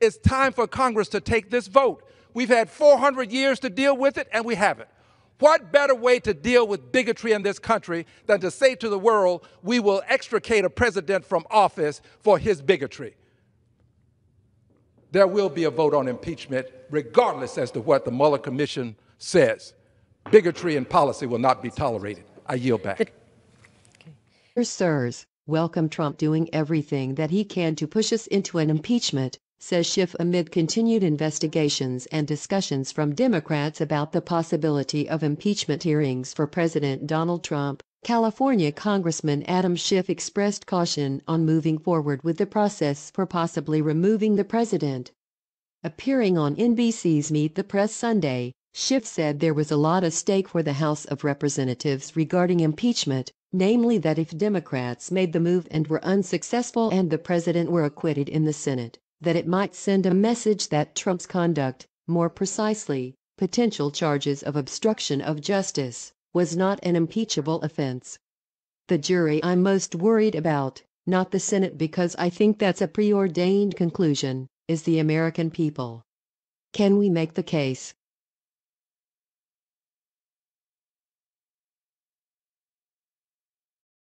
It's time for Congress to take this vote. We've had 400 years to deal with it, and we haven't. What better way to deal with bigotry in this country than to say to the world, we will extricate a president from office for his bigotry? There will be a vote on impeachment, regardless as to what the Mueller Commission says. Bigotry in policy will not be tolerated. I yield back. Dear sirs, welcome Trump doing everything that he can to push us into an impeachment, says Schiff amid continued investigations and discussions from Democrats about the possibility of impeachment hearings for President Donald Trump. California Congressman Adam Schiff expressed caution on moving forward with the process for possibly removing the president. Appearing on NBC's Meet the Press Sunday, Schiff said there was a lot at stake for the House of Representatives regarding impeachment, namely that if Democrats made the move and were unsuccessful and the president were acquitted in the Senate, that it might send a message that Trump's conduct, more precisely, potential charges of obstruction of justice, was not an impeachable offense. The jury I'm most worried about, not the Senate, because I think that's a preordained conclusion, is the American people. Can we make the case